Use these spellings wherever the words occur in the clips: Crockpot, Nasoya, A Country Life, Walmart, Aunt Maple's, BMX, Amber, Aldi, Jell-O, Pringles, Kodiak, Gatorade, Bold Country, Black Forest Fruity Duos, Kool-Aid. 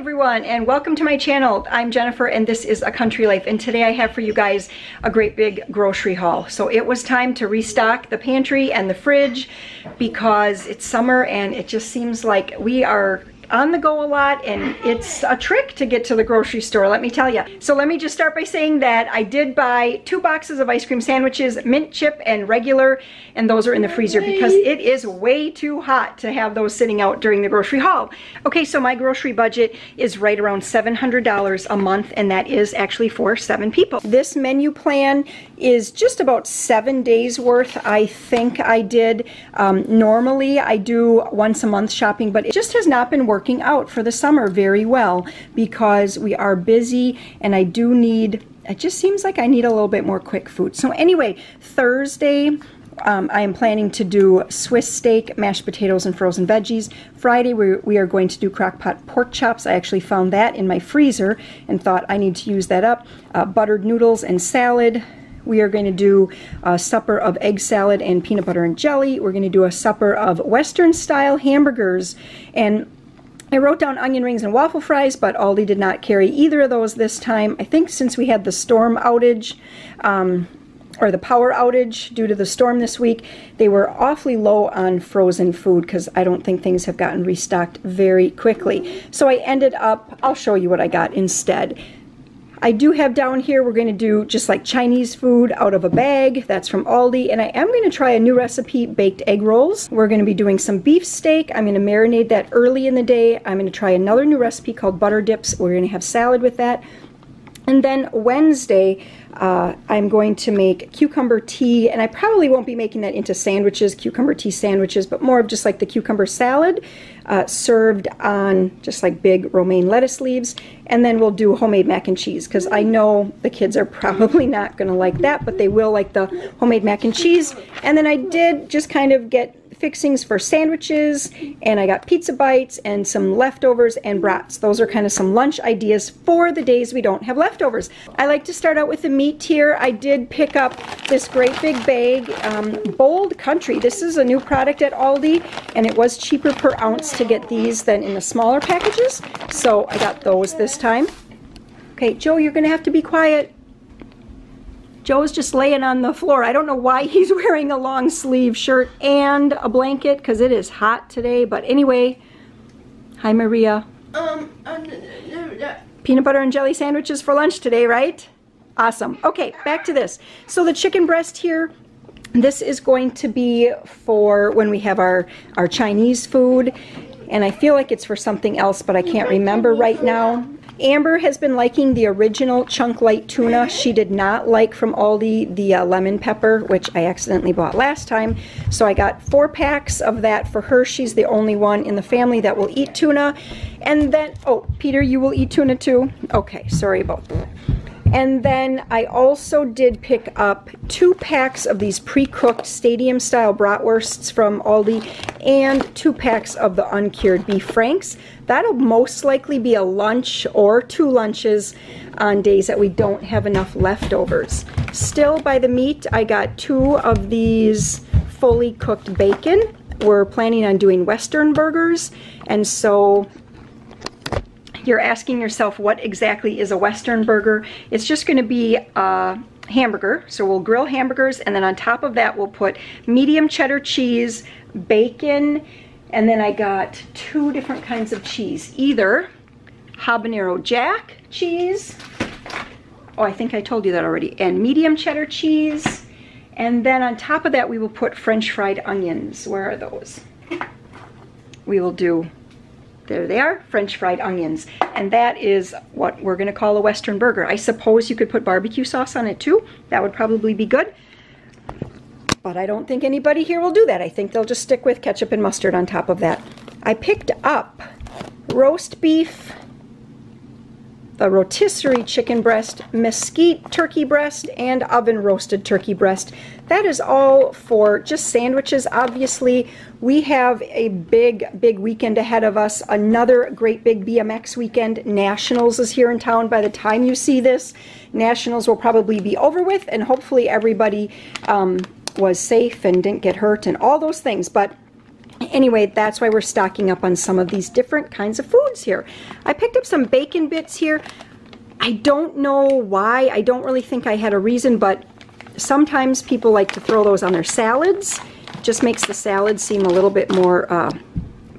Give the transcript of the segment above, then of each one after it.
everyone, and welcome to my channel. I'm Jennifer and this is A Country Life, and today I have for you guys a great big grocery haul. So it was time to restock the pantry and the fridge because it's summer and it just seems like we are on the go a lot, and it's a trick to get to the grocery store, let me tell you. So let me just start by saying that I did buy 2 boxes of ice cream sandwiches, mint chip and regular, and those are in the freezer because it is way too hot to have those sitting out during the grocery haul. Okay, so my grocery budget is right around $700 a month, and that is actually for 7 people. This menu plan is just about 7 days worth, I think I did. Normally I do once a month shopping, but it just has not been working out for the summer very well because we are busy, and I do need, it just seems like I need a little bit more quick food. So anyway, Thursday, I am planning to do Swiss steak, mashed potatoes, and frozen veggies. Friday, we are going to do crock-pot pork chops. I actually found that in my freezer and thought I need to use that up. Buttered noodles and salad. We are going to do a supper of egg salad and peanut butter and jelly. We're going to do a supper of Western-style hamburgers, and I wrote down onion rings and waffle fries, but Aldi did not carry either of those this time. I think since we had the storm outage, or the power outage due to the storm this week, they were awfully low on frozen food because I don't think things have gotten restocked very quickly. So I ended up, I'll show you what I got instead. I do have down here, we're going to do just like Chinese food out of a bag. That's from Aldi. And I am going to try a new recipe, baked egg rolls. We're going to be doing some beef steak. I'm going to marinate that early in the day. I'm going to try another new recipe called butter dips. We're going to have salad with that. And then Wednesday, I'm going to make cucumber tea, and I probably won't be making that into sandwiches, cucumber tea sandwiches, but more of just like the cucumber salad served on just like big romaine lettuce leaves. And then we'll do homemade mac and cheese because I know the kids are probably not going to like that, but they will like the homemade mac and cheese. And then I did just kind of get fixings for sandwiches, and I got pizza bites and some leftovers and brats. Those are kind of some lunch ideas for the days we don't have leftovers. I like to start out with the meat here. I did pick up this great big bag, Bold Country. This is a new product at Aldi, and it was cheaper per ounce to get these than in the smaller packages, so I got those this time. Okay, Joe, you're gonna have to be quiet. Joe's just laying on the floor. I don't know why he's wearing a long sleeve shirt and a blanket because it is hot today. But anyway, hi Maria. Peanut butter and jelly sandwiches for lunch today, right? Awesome. Okay, back to this. So the chicken breast here, this is going to be for when we have our Chinese food. And I feel like it's for something else, but I can't remember right now. Amber has been liking the original Chunk Light Tuna. She did not like from Aldi the lemon pepper, which I accidentally bought last time. So I got 4 packs of that for her. She's the only one in the family that will eat tuna. And then, oh, Peter, you will eat tuna too? Okay, sorry about that. And then I also did pick up 2 packs of these pre-cooked stadium-style bratwursts from Aldi and 2 packs of the uncured beef franks. That'll most likely be a lunch or 2 lunches on days that we don't have enough leftovers. Still by the meat, I got 2 of these fully cooked bacon. We're planning on doing Western burgers, and so you're asking yourself what exactly is a Western burger. It's just going to be a hamburger, so we'll grill hamburgers, and then on top of that we'll put medium cheddar cheese, bacon, and then I got 2 different kinds of cheese, either habanero jack cheese, oh I think I told you that already, and medium cheddar cheese, and then on top of that we will put French fried onions. Where are those? We will do, there they are, French fried onions. And that is what we're gonna call a Western burger. I suppose you could put barbecue sauce on it too. That would probably be good. But I don't think anybody here will do that. I think they'll just stick with ketchup and mustard on top of that. I picked up roast beef, the rotisserie chicken breast, mesquite turkey breast, and oven roasted turkey breast. That is all for just sandwiches, obviously. We have a big weekend ahead of us. Another great big BMX weekend. Nationals is here in town. By the time you see this, Nationals will probably be over with, and hopefully everybody was safe and didn't get hurt and all those things. But Anyway, that's why we're stocking up on some of these different kinds of foods here. I picked up some bacon bits here. I don't know why. I don't really think I had a reason, but sometimes people like to throw those on their salads. It just makes the salad seem a little bit more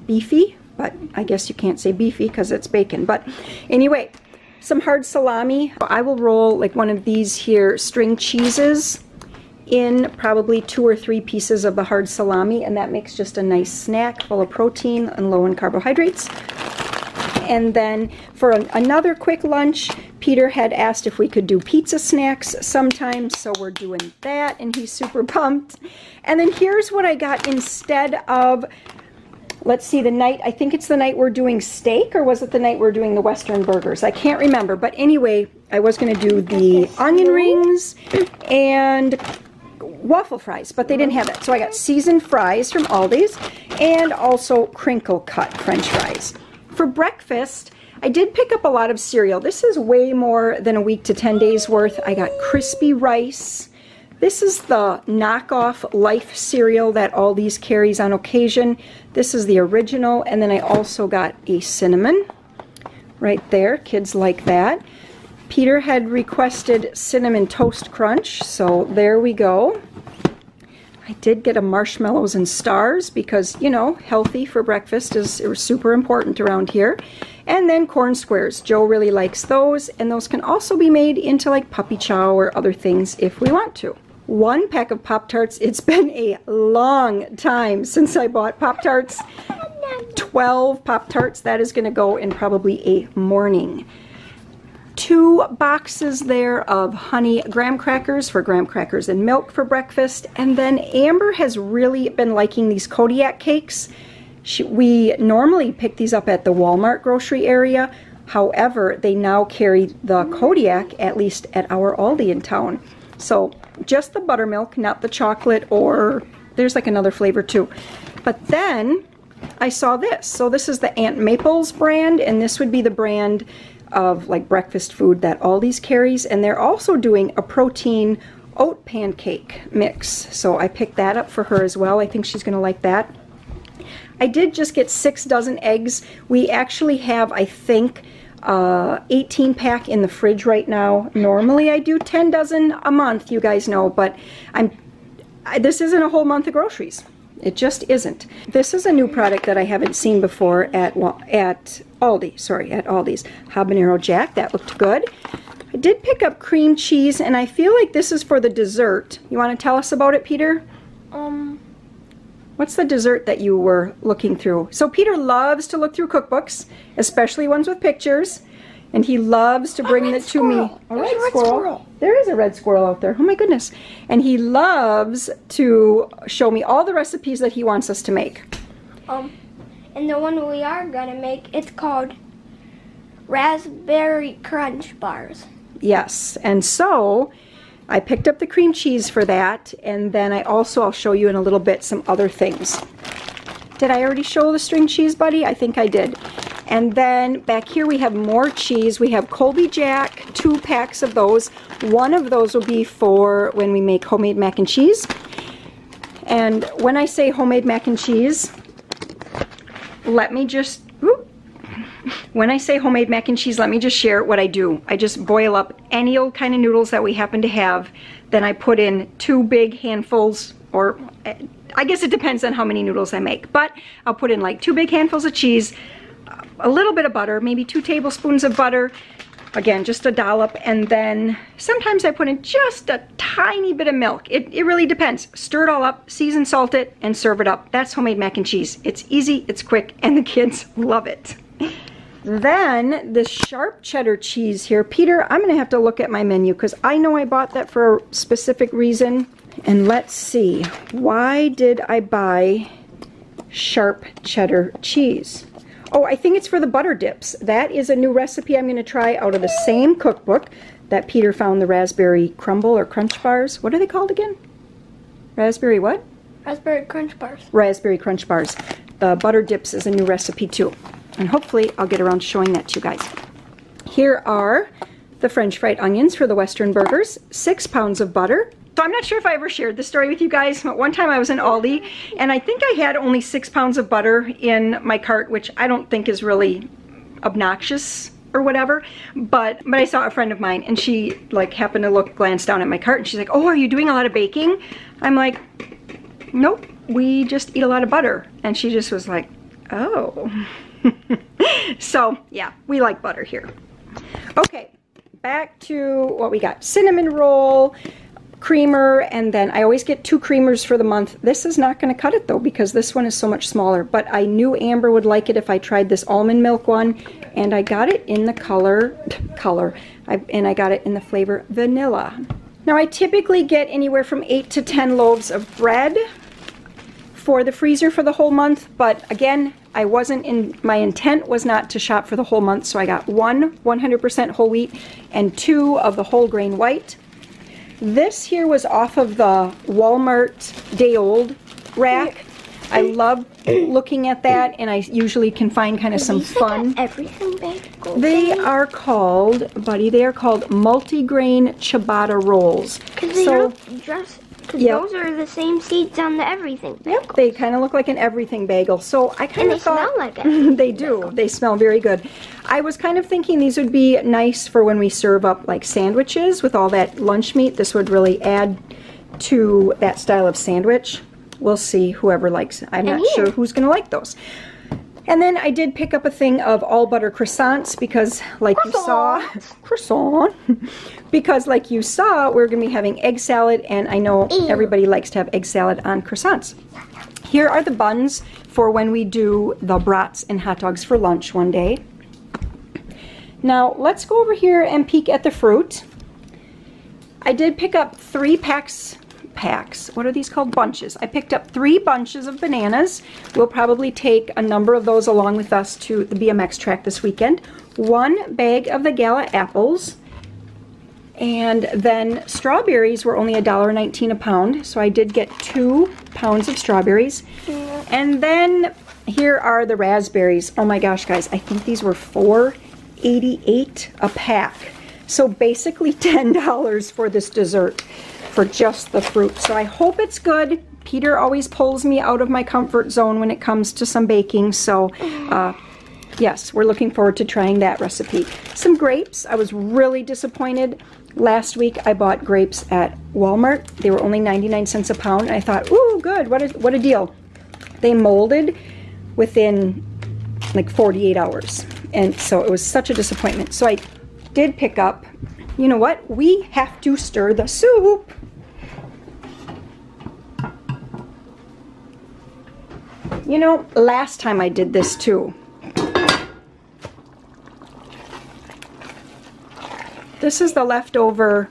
beefy, but I guess you can't say beefy because it's bacon. But anyway, some hard salami. I will roll like one of these here string cheeses in probably 2 or 3 pieces of the hard salami, and that makes just a nice snack full of protein and low in carbohydrates. And then for another quick lunch, Peter had asked if we could do pizza snacks sometime, so we're doing that, and he's super pumped. And then here's what I got instead of, let's see, the night, I think it's the night we're doing steak, or was it the night we're doing the Western burgers? I can't remember, but anyway, I was going to do the onion rings and waffle fries, but they didn't have that. So I got seasoned fries from Aldi's and also crinkle cut French fries. For breakfast, I did pick up a lot of cereal. This is way more than a week to 10 days worth. I got crispy rice. This is the knockoff Life cereal that Aldi's carries on occasion. This is the original, and then I also got a cinnamon right there. Kids like that. Peter had requested Cinnamon Toast Crunch, so there we go. I did get a Marshmallows and Stars because, you know, healthy for breakfast is super important around here. And then corn squares. Joe really likes those, and those can also be made into like puppy chow or other things if we want to. 1 pack of Pop-Tarts. It's been a long time since I bought Pop-Tarts. 12 Pop-Tarts. That is going to go in probably a morning. 2 boxes there of honey graham crackers for graham crackers and milk for breakfast. And then Amber has really been liking these Kodiak cakes. We normally pick these up at the Walmart grocery area. However, they now carry the Kodiak, at least at our Aldi in town. So just the buttermilk, not the chocolate, or there's like another flavor too. But then I saw this. So this is the Aunt Maple's brand, and this would be the brand of like breakfast food that Aldi's carries, and they're also doing a protein oat pancake mix. So I picked that up for her as well. I think she's gonna like that. I did just get 6 dozen eggs. We actually have, I think, 18 pack in the fridge right now. Normally I do 10 dozen a month, you guys know, but this isn't a whole month of groceries. It just isn't. This is a new product that I haven't seen before at Aldi's. Habanero Jack, that looked good. I did pick up cream cheese, and I feel like this is for the dessert. You want to tell us about it, Peter? What's the dessert that you were looking through? So Peter loves to look through cookbooks, especially ones with pictures, and he loves to bring it to me. A red squirrel. There is a red squirrel out there. Oh my goodness. And he loves to show me all the recipes that he wants us to make. And the one we are gonna make, it's called Raspberry Crunch Bars. Yes, and so I picked up the cream cheese for that, and then I'll show you in a little bit some other things. Did I already show the string cheese, buddy? I think I did. And then back here we have more cheese. We have Colby Jack, 2 packs of those. 1 of those will be for when we make homemade mac and cheese. And when I say homemade mac and cheese, let me just share what I do. I just boil up any old kind of noodles that we happen to have. Then I put in 2 big handfuls, or I guess it depends on how many noodles I make, but I'll put in like 2 big handfuls of cheese, a little bit of butter, maybe 2 tablespoons of butter, again just a dollop, and then sometimes I put in just a tiny bit of milk. It really depends. Stir it all up, season, salt it, and serve it up. That's homemade mac and cheese. It's easy, it's quick, and the kids love it. Then this sharp cheddar cheese here, Peter, I'm gonna have to look at my menu because I know I bought that for a specific reason. And let's see, why did I buy sharp cheddar cheese? Oh, I think it's for the butter dips. That is a new recipe I'm going to try out of the same cookbook that Peter found the raspberry crumble or crunch bars. What are they called again? Raspberry what? Raspberry crunch bars. Raspberry crunch bars. The butter dips is a new recipe too. And hopefully I'll get around to showing that to you guys. Here are the French fried onions for the Western burgers, 6 pounds of butter. So I'm not sure if I ever shared this story with you guys, but one time I was in Aldi and I think I had only 6 pounds of butter in my cart, which I don't think is really obnoxious or whatever, but I saw a friend of mine and she like happened to glance down at my cart and she's like, oh, are you doing a lot of baking? I'm like, nope, we just eat a lot of butter. And she just was like, oh. So yeah, we like butter here. Okay, back to what we got. Cinnamon roll, creamer, and then I always get two creamers for the month. This is not going to cut it though, because this one is so much smaller, but I knew Amber would like it if I tried this almond milk one, and I got it in the color, and I got it in the flavor vanilla. Now I typically get anywhere from 8 to 10 loaves of bread for the freezer for the whole month, but again, my intent was not to shop for the whole month, so I got one 100% whole wheat and two of the whole grain white. This here was off of the Walmart day-old rack. I love looking at that, and I usually can find kind of some fun. They are called, buddy, they are called multi-grain ciabatta rolls. Because those are the same seeds on the everything bagel. Yep, they kind of look like an everything bagel. So I kind of thought... And they smell like it. They do. They smell very good. I was kind of thinking these would be nice for when we serve up like sandwiches with all that lunch meat. This would really add to that style of sandwich. We'll see whoever likes it. I'm not sure who's going to like those. And then I did pick up a thing of all butter croissants because like you saw, we're going to be having egg salad, and I know everybody likes to have egg salad on croissants. Here are the buns for when we do the brats and hot dogs for lunch one day. Now let's go over here and peek at the fruit. I did pick up three packs. What are these called? Bunches. I picked up three bunches of bananas. We'll probably take a number of those along with us to the BMX track this weekend. One bag of the Gala apples, and then strawberries were only $1.19 a pound, so I did get 2 pounds of strawberries. And then here are the raspberries. Oh my gosh, guys, I think these were $4.88 a pack. So basically $10 for this dessert, for just the fruit. So I hope it's good. Peter always pulls me out of my comfort zone when it comes to some baking, so yes, we're looking forward to trying that recipe. Some grapes. I was really disappointed. Last week I bought grapes at Walmart. They were only 99 cents a pound, and I thought, ooh, good, what a deal. They molded within like 48 hours, and so it was such a disappointment. So I did pick up, you know what, we have to stir the soup. You know, last time I did this too. This is the leftover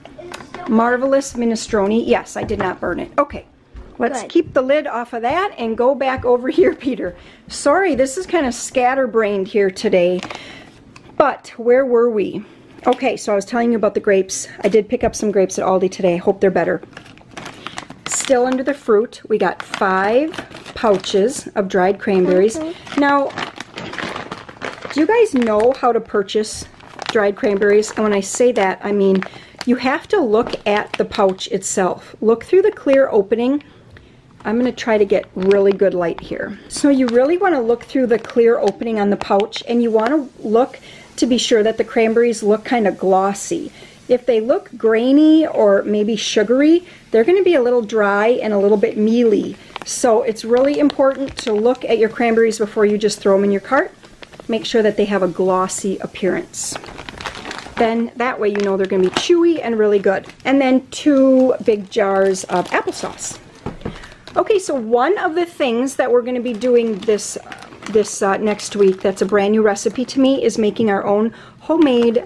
marvelous minestrone. Yes, I did not burn it. Okay, let's keep the lid off of that and go back over here, Peter. Sorry, this is kind of scatterbrained here today. But where were we? Okay, so I was telling you about the grapes. I did pick up some grapes at Aldi today. I hope they're better. Still under the fruit, we got 5 pouches of dried cranberries. Now, do you guys know how to purchase dried cranberries? And when I say that, I mean you have to look at the pouch itself. Look through the clear opening. I'm going to try to get really good light here. So you really want to look through the clear opening on the pouch, and you want to look to be sure that the cranberries look kind of glossy. If they look grainy or maybe sugary, they're going to be a little dry and a little bit mealy. So it's really important to look at your cranberries before you just throw them in your cart. Make sure that they have a glossy appearance. Then that way you know they're going to be chewy and really good. And then 2 big jars of applesauce. Okay, so one of the things that we're going to be doing this next week that's a brand new recipe to me is making our own homemade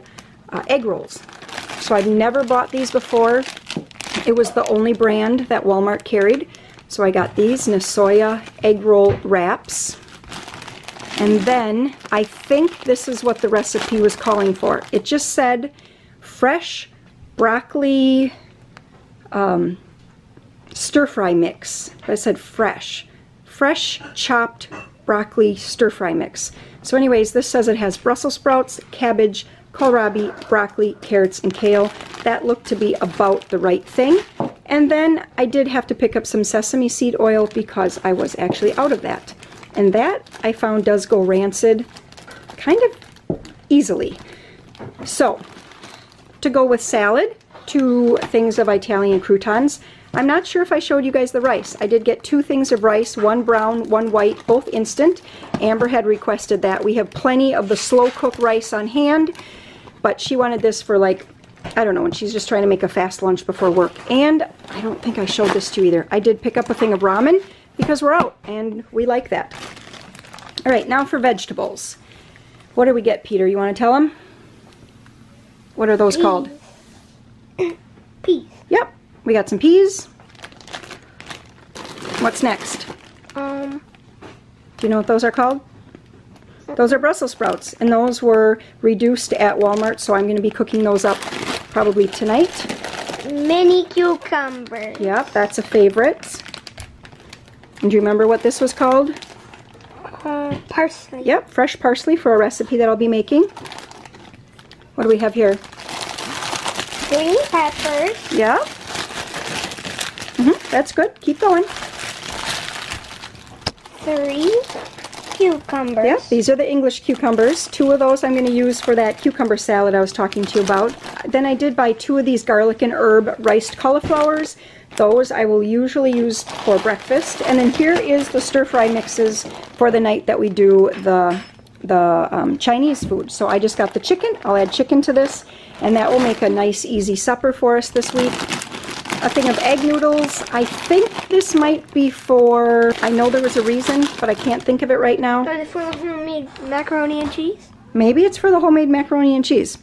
egg rolls. So I've never bought these before. It was the only brand that Walmart carried. So I got these Nasoya egg roll wraps. And then I think this is what the recipe was calling for. It just said fresh broccoli stir-fry mix. I said fresh chopped broccoli stir-fry mix. So anyways, this says it has Brussels sprouts, cabbage, kohlrabi, broccoli, carrots, and kale. That looked to be about the right thing. And then I did have to pick up some sesame seed oil because I was actually out of that. And that, I found, does go rancid kind of easily. So, to go with salad, 2 things of Italian croutons. I'm not sure if I showed you guys the rice. I did get 2 things of rice, 1 brown, 1 white, both instant. Amber had requested that. We have plenty of the slow-cook rice on hand, but she wanted this for, like, I don't know, when she's just trying to make a fast lunch before work. And I don't think I showed this to you either. I did pick up a thing of ramen because we're out, and we like that. All right, now for vegetables. What do we get, Peter? You want to tell them? What are those called? Peas. Yep. We got some peas. What's next? Do you know what those are called? Those are Brussels sprouts, and those were reduced at Walmart, so I'm going to be cooking those up probably tonight. Mini cucumbers. Yep, that's a favorite. And do you remember what this was called? Parsley. Yep, fresh parsley for a recipe that I'll be making. What do we have here? Green peppers. Yeah. Mm-hmm, that's good. Keep going. 3 cucumbers. Yeah, these are the English cucumbers. 2 of those I'm going to use for that cucumber salad I was talking to you about. Then I did buy 2 of these garlic and herb riced cauliflowers. Those I will usually use for breakfast. And then here is the stir-fry mixes for the night that we do the Chinese food. So I just got the chicken. I'll add chicken to this, and that will make a nice easy supper for us this week. A thing of egg noodles. I think this might be for, I know there was a reason, but I can't think of it right now. Is it for the homemade macaroni and cheese? Maybe it's for the homemade macaroni and cheese.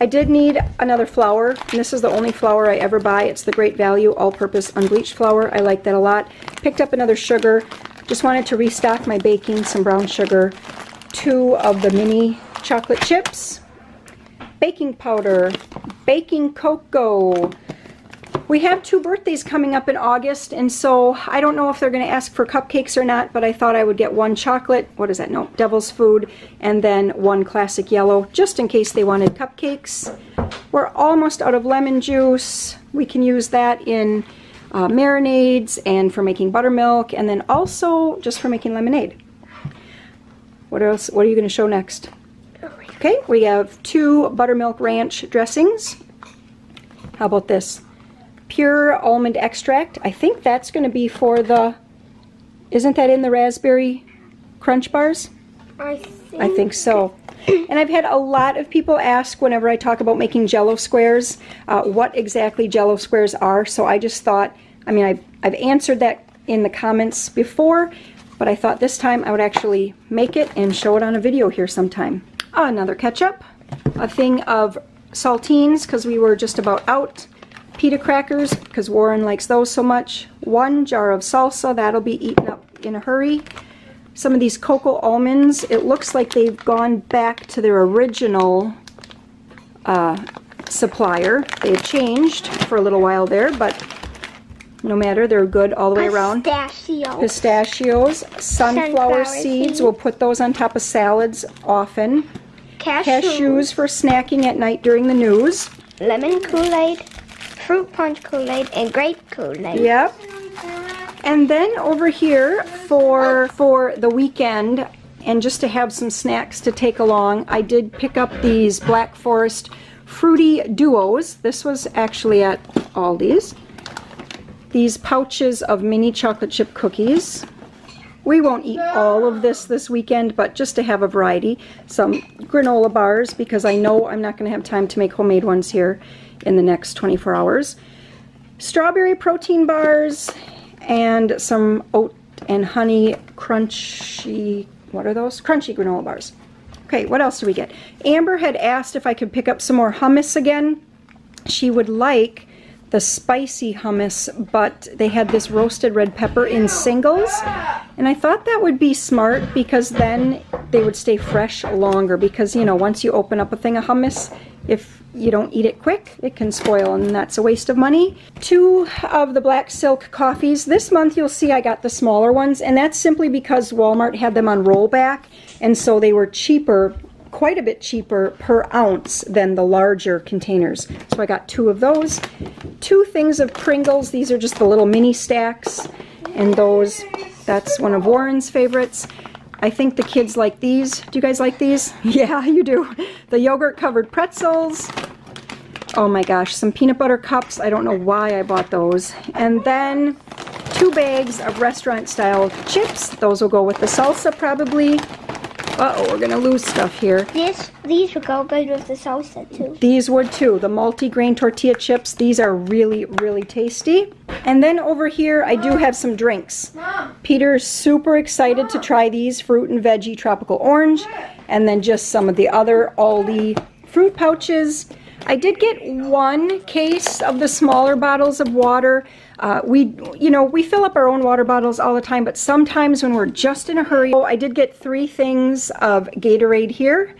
I did need another flour, and this is the only flour I ever buy. It's the Great Value all-purpose unbleached flour. I like that a lot. Picked up another sugar. Just wanted to restock my baking, some brown sugar, 2 of the mini chocolate chips, baking powder, baking cocoa. We have 2 birthdays coming up in August, and so I don't know if they're going to ask for cupcakes or not, but I thought I would get 1 chocolate, what is that, no, Devil's Food, and then 1 classic yellow, just in case they wanted cupcakes. We're almost out of lemon juice. We can use that in marinades and for making buttermilk, and then also just for making lemonade. What else? What are you going to show next? Okay, we have 2 buttermilk ranch dressings. How about this? Pure almond extract. I think that's going to be for the, isn't that in the raspberry crunch bars? I think so. And I've had a lot of people ask whenever I talk about making Jell-O squares what exactly Jell-O squares are. So I just thought, I mean, I've answered that in the comments before, but I thought this time I would actually make it and show it on a video here sometime. Another ketchup, a thing of saltines because we were just about out, pita crackers because Warren likes those so much, 1 jar of salsa, that'll be eaten up in a hurry, some of these cocoa almonds. It looks like they've gone back to their original supplier. They've changed for a little while there, but no matter, they're good all the way around. Pistachios, sunflower seeds. We'll put those on top of salads often. Cashews for snacking at night during the news. Lemon Kool-Aid, fruit punch Kool-Aid, and grape Kool-Aid. Yep. And then over here for the weekend, and just to have some snacks to take along, I did pick up these Black Forest Fruity Duos. This was actually at Aldi's. These pouches of mini chocolate chip cookies. We won't eat all of this weekend, but just to have a variety. Some granola bars, because I know I'm not going to have time to make homemade ones here in the next 24 hours. Strawberry protein bars, and some oat and honey crunchy, what are those? Crunchy granola bars. Okay, what else do we get? Amber had asked if I could pick up some more hummus again. She would like the spicy hummus, but they had this roasted red pepper in singles, and I thought that would be smart because then they would stay fresh longer, because, you know, once you open up a thing of hummus, if you don't eat it quick, it can spoil, and that's a waste of money. 2 of the black silk coffees. This month you'll see I got the smaller ones, and that's simply because Walmart had them on rollback, and so they were cheaper quite a bit cheaper per ounce than the larger containers. So I got two of those. Two things of Pringles. These are just the little mini stacks. And those, that's one of Warren's favorites. I think the kids like these. Do you guys like these? Yeah, you do. The yogurt covered pretzels. Oh my gosh, some peanut butter cups. I don't know why I bought those. And then two bags of restaurant style chips. Those will go with the salsa probably. Uh-oh, we're gonna lose stuff here. These would go good with the salsa too. These would too. The multi-grain tortilla chips. These are really, really tasty. And then over here, I do have some drinks. Mom. Peter's super excited to try these fruit and veggie tropical orange, and then just some of the other Aldi fruit pouches. I did get one case of the smaller bottles of water. We fill up our own water bottles all the time, but sometimes when we're just in a hurry. Oh, I did get three things of Gatorade here,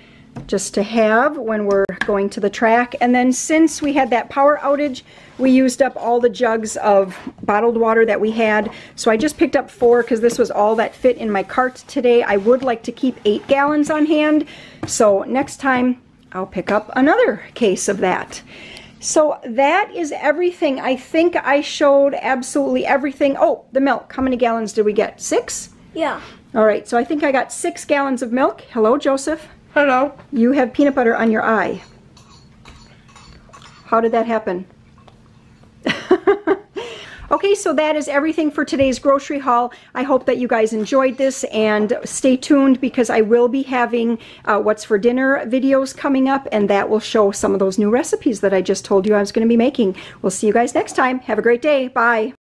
just to have when we're going to the track. And then since we had that power outage, we used up all the jugs of bottled water that we had. So I just picked up 4 because this was all that fit in my cart today. I would like to keep 8 gallons on hand, so next time I'll pick up another case of that. So that is everything. I think I showed absolutely everything. Oh, the milk. How many gallons did we get? 6? Yeah. All right, so I think I got 6 gallons of milk. Hello, Joseph. Hello. You have peanut butter on your eye. How did that happen? Okay, so that is everything for today's grocery haul. I hope that you guys enjoyed this, and stay tuned because I will be having what's for dinner videos coming up, and that will show some of those new recipes that I just told you I was going to be making. We'll see you guys next time. Have a great day. Bye.